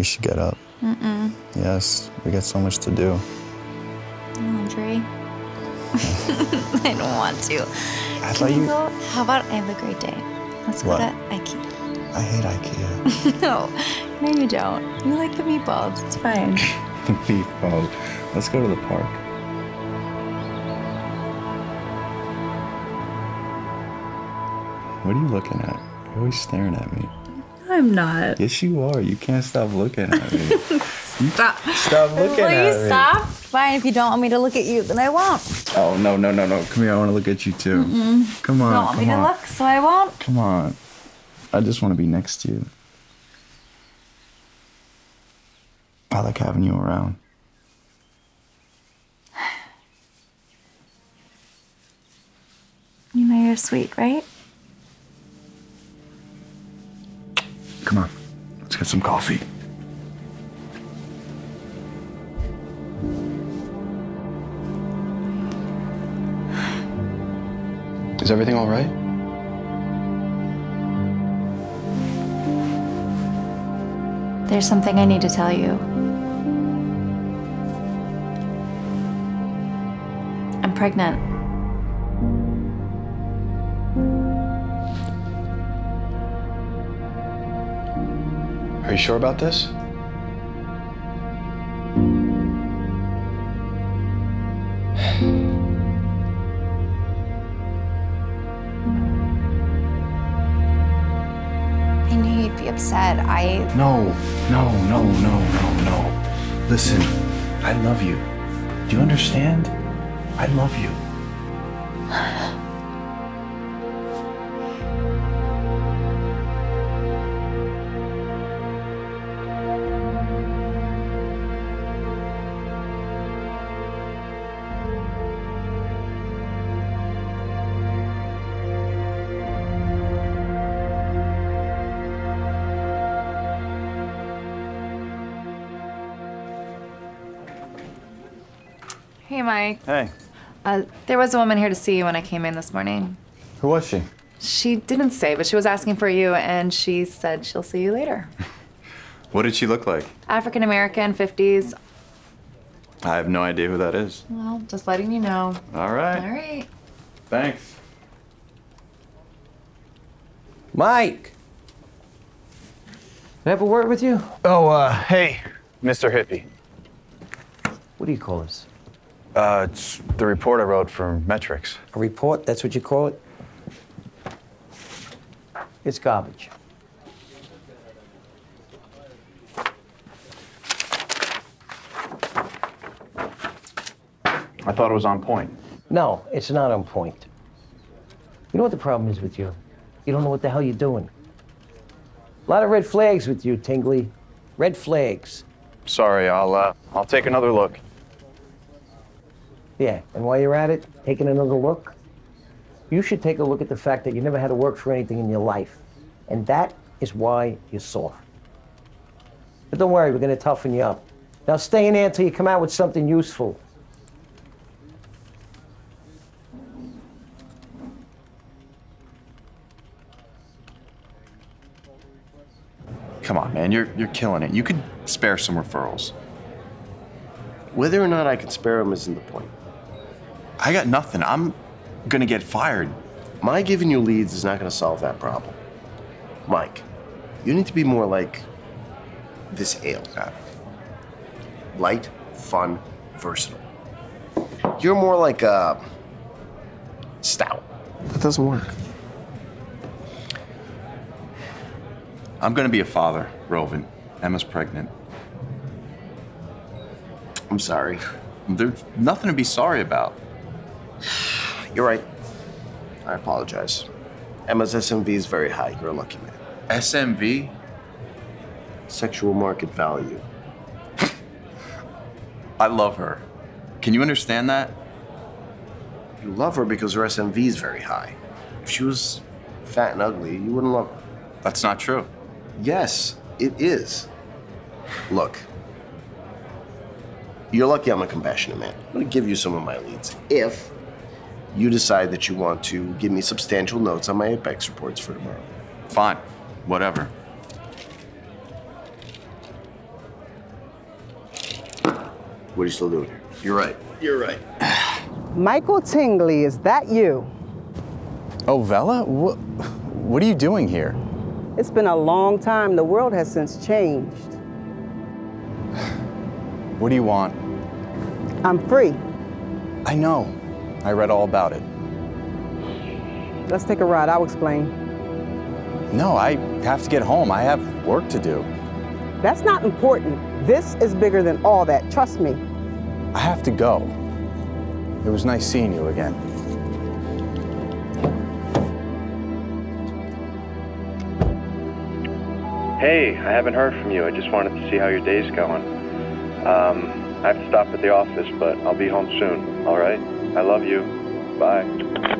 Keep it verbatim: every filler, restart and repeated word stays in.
We should get up. Mm-mm. Yes, we got so much to do. Laundry. I don't want to. I Can you... go? How about I have a great day? Let's what? go to IKEA. I hate IKEA. No, no, you don't. You like the meatballs. It's fine. The meatballs. Let's go to the park. What are you looking at? You're always staring at me. I'm not. Yes, you are. You can't stop looking at me. Stop. Stop looking at me. Will you stop? Fine. If you don't want me to look at you, then I won't. Oh, no, no, no, no. Come here. I want to look at you, too. Mm-mm. Come on. You don't want me to look, so I won't. Come on. I just want to be next to you. I like having you around. You know you're sweet, right? Come on, let's get some coffee. Is everything all right? There's something I need to tell you. I'm pregnant. Are you sure about this? I knew you'd be upset. I... No, no, no, no, no, no. Listen, I love you. Do you understand? I love you. Hey, Mike. Hey. Uh, there was a woman here to see you when I came in this morning. Who was she? She didn't say, but she was asking for you, and she said she'll see you later. What did she look like? African-American, fifties. I have no idea who that is. Well, just letting you know. All right. All right. Thanks. Mike! Can I have a word with you? Oh, uh, hey, Mister Hippie. What do you call this? Uh, it's the report I wrote for Metrics. A report? That's what you call it? It's garbage. I thought it was on point. No, it's not on point. You know what the problem is with you? You don't know what the hell you're doing. A lot of red flags with you, Tingley. Red flags. Sorry, I'll, uh, I'll take another look. Yeah, and while you're at it, taking another look, you should take a look at the fact that you never had to work for anything in your life. And that is why you're soft. But don't worry, we're gonna toughen you up. Now stay in there until you come out with something useful. Come on, man, you're, you're killing it. You could spare some referrals. Whether or not I could spare them isn't the point. I got nothing. I'm gonna get fired. My giving you leads is not gonna solve that problem. Mike, you need to be more like this ale guy. Light, fun, versatile. You're more like a stout. That doesn't work. I'm gonna be a father, Roven. Emma's pregnant. I'm sorry. There's nothing to be sorry about. You're right. I apologize. Emma's S M V is very high. You're a lucky man. S M V? Sexual market value. I love her. Can you understand that? You love her because her S M V is very high. If she was fat and ugly, you wouldn't love her. That's not true. Yes, it is. Look. You're lucky I'm a compassionate man. I'm gonna give you some of my leads. If you decide that you want to give me substantial notes on my Apex reports for tomorrow. Fine, whatever. What are you still doing here? You're right. You're right. Michael Tingley, is that you? Oh, Vella? What, what are you doing here? It's been a long time. The world has since changed. What do you want? I'm free. I know. I read all about it. Let's take a ride. I'll explain. No, I have to get home. I have work to do. That's not important. This is bigger than all that. Trust me. I have to go. It was nice seeing you again. Hey, I haven't heard from you. I just wanted to see how your day's going. Um, I have to stop at the office, but I'll be home soon, all right? I love you. Bye.